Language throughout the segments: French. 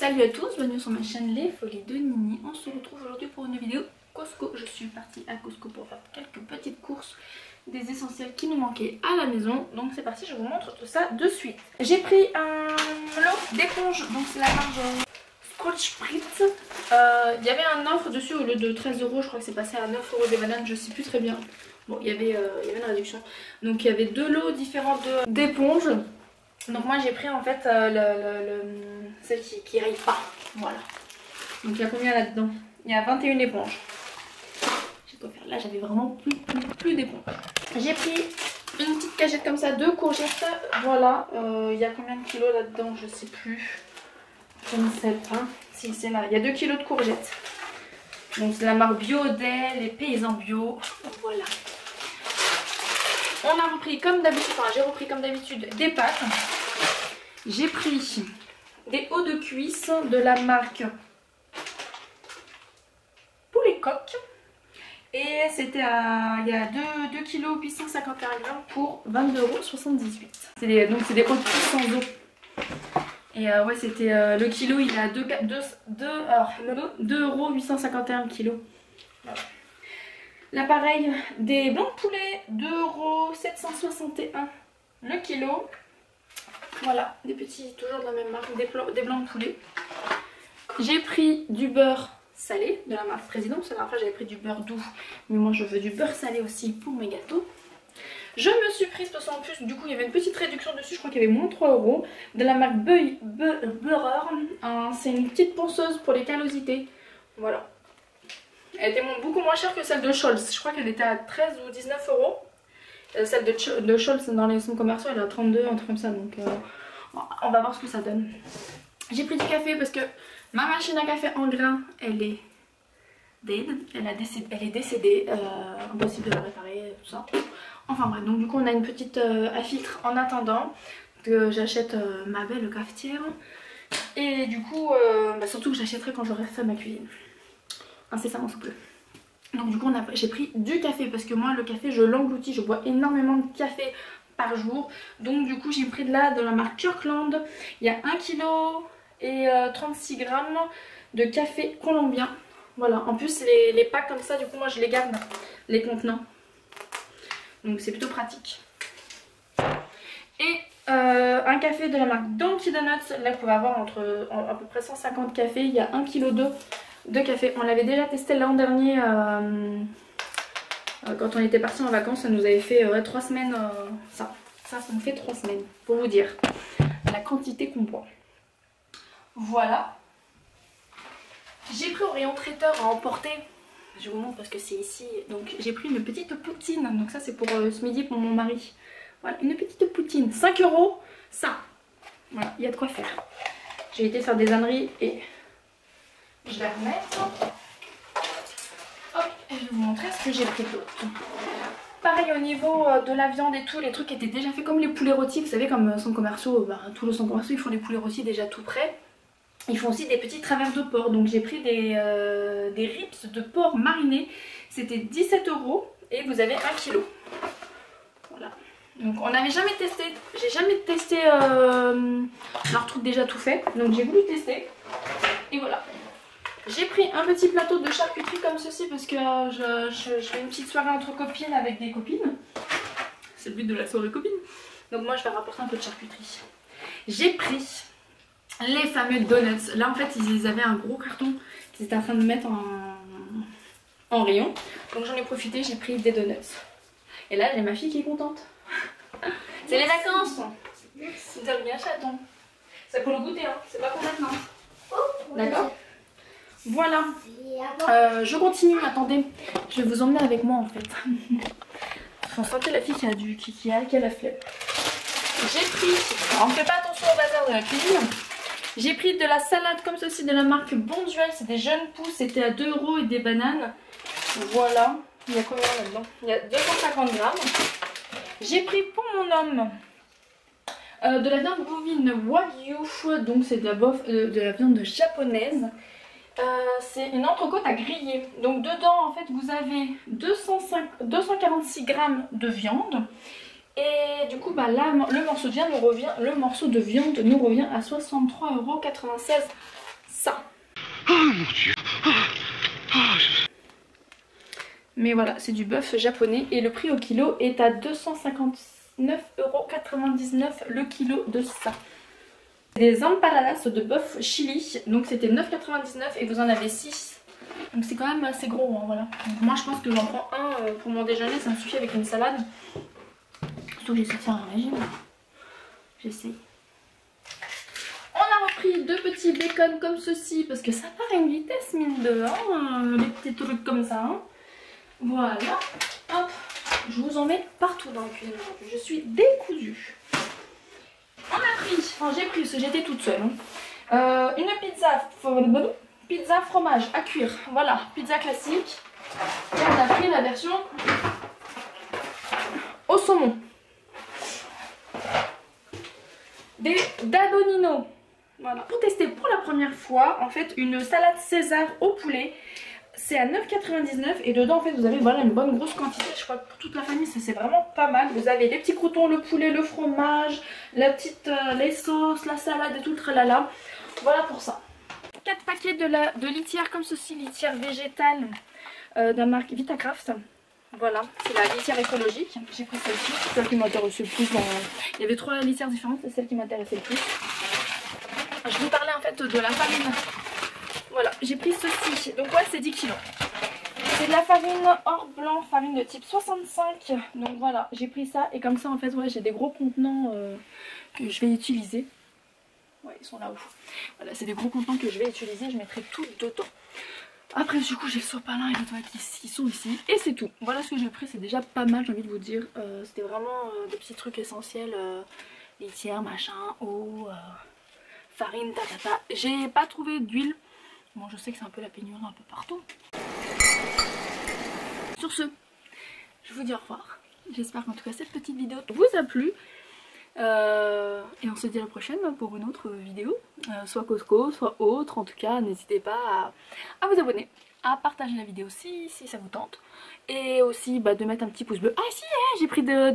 Salut à tous, bienvenue sur ma chaîne Les Folies de Nini. On se retrouve aujourd'hui pour une vidéo Costco. Je suis partie à Costco pour faire quelques petites courses, des essentiels qui nous manquaient à la maison. Donc c'est parti, je vous montre tout ça de suite. J'ai pris un lot d'éponges, donc c'est la marque Scotch Brite. Il y avait un offre dessus au lieu de 13 €, je crois que c'est passé à 9 € des bananes, je sais plus très bien. Bon, il y avait une réduction. Donc il y avait deux lots différents d'éponges. Donc moi j'ai pris en fait celle qui raye pas, voilà. Donc il y a combien là-dedans? Il y a 21 éponges. J'ai pas faire là, j'avais vraiment plus d'éponges. J'ai pris une petite cagette comme ça de courgettes, voilà. Il y a combien de kilos là-dedans? Je sais plus. Je ne sais pas. Si c'est là, il y a 2 kilos de courgettes. Donc c'est la marque Biodel, les paysans bio, voilà. On a repris comme d'habitude, enfin j'ai repris comme d'habitude des pâtes. J'ai pris des hauts de cuisse de la marque Poulet Coq. Et c'était à, il y a 2 kg 851 g pour 22,78 €. Donc c'est des hauts de cuisse sans eau. Et ouais, c'était le kilo, il est à 2,851 € kg. Voilà. L'appareil des blancs de poulet, 2,761 € le kilo. Voilà, des petits, toujours de la même marque, des blancs de poulet. J'ai pris du beurre salé de la marque Président, parce que la dernière fois j'avais pris du beurre doux, mais moi je veux du beurre salé aussi pour mes gâteaux. Je me suis prise, parce qu'en plus, du coup, il y avait une petite réduction dessus, je crois qu'il y avait moins 3 € de la marque Beurreur. C'est une petite ponceuse pour les callosités. Voilà. Elle était beaucoup moins chère que celle de Scholl. Je crois qu'elle était à 13 ou 19 €. Celle de Scholl dans les centres commerciaux, elle est à 32, un truc comme ça. Donc on va voir ce que ça donne. J'ai pris du café parce que ma machine à café en grain, elle est dead. Elle est décédée. Impossible de la réparer, tout ça. Enfin bref, donc du coup on a une petite à filtre en attendant que j'achète ma belle cafetière. Et du coup, surtout que j'achèterai quand j'aurai fait ma cuisine. Incessamment sous peu. Donc du coup j'ai pris du café parce que moi le café je l'engloutis, je bois énormément de café par jour. Donc du coup j'ai pris de la marque Kirkland. Il y a 1 kg et 36 g de café colombien. Voilà, en plus les packs comme ça, du coup moi je les garde, les contenants. Donc c'est plutôt pratique. Et un café de la marque Dunkin Donuts, là vous pouvez avoir à peu près 150 cafés, il y a 1,2 kg de café. On l'avait déjà testé l'an dernier quand on était parti en vacances, ça nous avait fait 3 semaines ça nous fait 3 semaines pour vous dire la quantité qu'on boit. Voilà, j'ai pris au rayon traiteur à emporter, je vous montre parce que c'est ici. Donc j'ai pris une petite poutine, donc ça c'est pour ce midi pour mon mari, voilà, une petite poutine, 5 €, ça, voilà, il y a de quoi faire. J'ai été faire des âneries et je vais remettre. Hop, et je vais vous montrer ce que j'ai pris d'autre. Pareil au niveau de la viande et tout, les trucs étaient déjà faits comme les poulets rôtis. Vous savez, comme centres commerciaux, tous les centres commerciaux, ils font des poulets rôtis déjà tout prêts. Ils font aussi des petits travers de porc. Donc j'ai pris des rips de porc marinés. C'était 17 € et vous avez 1 kg. Voilà. Donc on n'avait jamais testé. J'ai jamais testé leur truc déjà tout fait. Donc j'ai voulu tester. Et voilà. J'ai pris un petit plateau de charcuterie comme ceci parce que je fais une petite soirée entre copines avec des copines. C'est le but de la soirée copine. Donc moi je vais rapporter un peu de charcuterie. J'ai pris les fameux donuts. Là en fait ils avaient un gros carton qu'ils étaient en train de mettre en rayon. Donc j'en ai profité, j'ai pris des donuts. Et là j'ai ma fille qui est contente. C'est les vacances. Merci. T'as bien chaton. Ça pour le goûter, hein. C'est pas pour maintenant. D'accord ? Voilà, je continue, attendez, je vais vous emmener avec moi en fait. On sentait la fille qui a la flemme. J'ai pris, on ne fait pas attention au bazar de la cuisine, j'ai pris de la salade comme ceci de la marque Bonduelle, c'est des jeunes pousses, c'était à 2 € et des bananes. Voilà, il y a combien là-dedans? Il y a 250 grammes. J'ai pris pour mon homme de la viande bovine Wagyu, donc c'est de la viande japonaise. C'est une entrecôte à griller. Donc dedans en fait vous avez 246 g de viande. Et du coup le morceau de viande nous revient à 63,96 € ça. Oh mon Dieu. Mais voilà, c'est du bœuf japonais et le prix au kilo est à 259,99€ le kilo de ça. Des empanadas de bœuf chili, donc c'était 9,99€ et vous en avez 6. Donc c'est quand même assez gros, hein, voilà. Donc moi je pense que j'en prends un pour mon déjeuner, ça me suffit avec une salade. Surtout que j'essaie de faire un régime. J'essaye. On a repris deux petits bacon comme ceci parce que ça part à une vitesse mine de les petits trucs comme ça. Hein. Voilà, hop, je vous en mets partout dans la cuisine. Je suis décousue. On a pris, enfin j'ai pris parce que j'étais toute seule. Hein. Une pizza fromage à cuire. Voilà, pizza classique. Et on a pris la version au saumon. Des dadonino. Voilà, pour tester pour la première fois, en fait, une salade César au poulet. C'est à 9,99€ et dedans en fait vous avez voilà, une bonne grosse quantité, je crois que pour toute la famille c'est vraiment pas mal. Vous avez les petits croutons, le poulet, le fromage, la petite, les sauces, la salade et tout le tralala. Voilà pour ça. 4 paquets de litière comme ceci, litière végétale de la marque Vitacraft. Voilà, c'est la litière écologique. J'ai pris celle-ci, c'est celle qui m'intéressait le plus. Il y avait 3 litières différentes, c'est celle qui m'intéressait le plus. Je vous parlais en fait de la farine. Voilà, j'ai pris ceci, donc ouais c'est 10 kg. C'est de la farine or blanc, farine de type 65. Donc voilà, j'ai pris ça et comme ça en fait ouais j'ai des gros contenants que je vais utiliser. Ouais ils sont là-haut. Voilà, c'est des gros contenants que je vais utiliser, je mettrai tout dedans. Après du coup j'ai le sopalin et les toiles qui sont ici et c'est tout. Voilà ce que j'ai pris, c'est déjà pas mal j'ai envie de vous dire. C'était vraiment des petits trucs essentiels, litière, machin, eau, farine, tatata. J'ai pas trouvé d'huile. Bon, je sais que c'est un peu la pénurie un peu partout. Sur ce, je vous dis au revoir. J'espère qu'en tout cas cette petite vidéo vous a plu. Et on se dit à la prochaine pour une autre vidéo. Soit Costco, soit autre. En tout cas, n'hésitez pas à vous abonner, à partager la vidéo si ça vous tente. Et aussi bah, de mettre un petit pouce bleu. Ah si, j'ai pris des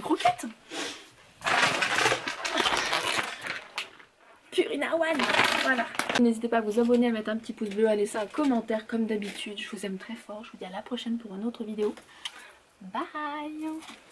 croquettes. Purina One, voilà. N'hésitez pas à vous abonner, à mettre un petit pouce bleu, à laisser un commentaire comme d'habitude. Je vous aime très fort. Je vous dis à la prochaine pour une autre vidéo. Bye!